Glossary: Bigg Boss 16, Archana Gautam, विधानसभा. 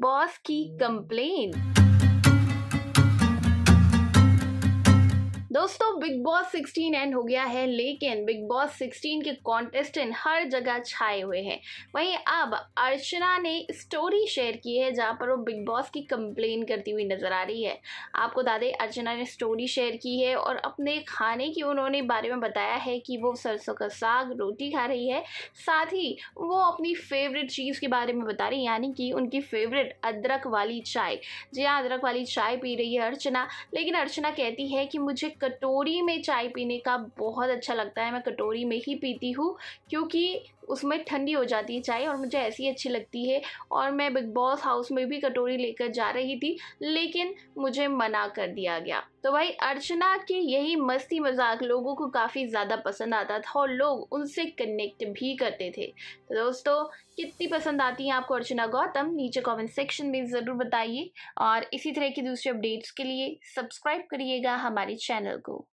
Boss की complain. दोस्तों Bigg boss 16 and हो गया है, लेकिन बिग बॉस 16 के कॉन्टेस्टेंट हर जगह छाए हुए हैं। वहीं अब अर्चना ने स्टोरी शेयर की है जहां पर वो बिग बॉस की कंप्लेन करती हुई नज़र आ रही है। आपको बता दें अर्चना ने स्टोरी शेयर की है और अपने खाने की उन्होंने बारे में बताया है कि वो सरसों का साग रोटी खा रही है, साथ ही वो अपनी फेवरेट चीज़ के बारे में बता रही है, यानी कि उनकी फेवरेट अदरक वाली चाय। जी हाँ, अदरक वाली चाय पी रही है अर्चना। लेकिन अर्चना कहती है कि मुझे कटोरी में चाय पीने का बहुत अच्छा लगता है, मैं कटोरी में ही पीती हूँ क्योंकि उसमें ठंडी हो जाती है चाय और मुझे ऐसी अच्छी लगती है। और मैं बिग बॉस हाउस में भी कटोरी लेकर जा रही थी लेकिन मुझे मना कर दिया गया। तो भाई अर्चना के यही मस्ती मजाक लोगों को काफ़ी ज़्यादा पसंद आता था और लोग उनसे कनेक्ट भी करते थे। तो दोस्तों कितनी पसंद आती है आपको अर्चना गौतम, नीचे कमेंट सेक्शन में ज़रूर बताइए और इसी तरह की दूसरी अपडेट्स के लिए सब्सक्राइब करिएगा हमारे चैनल को।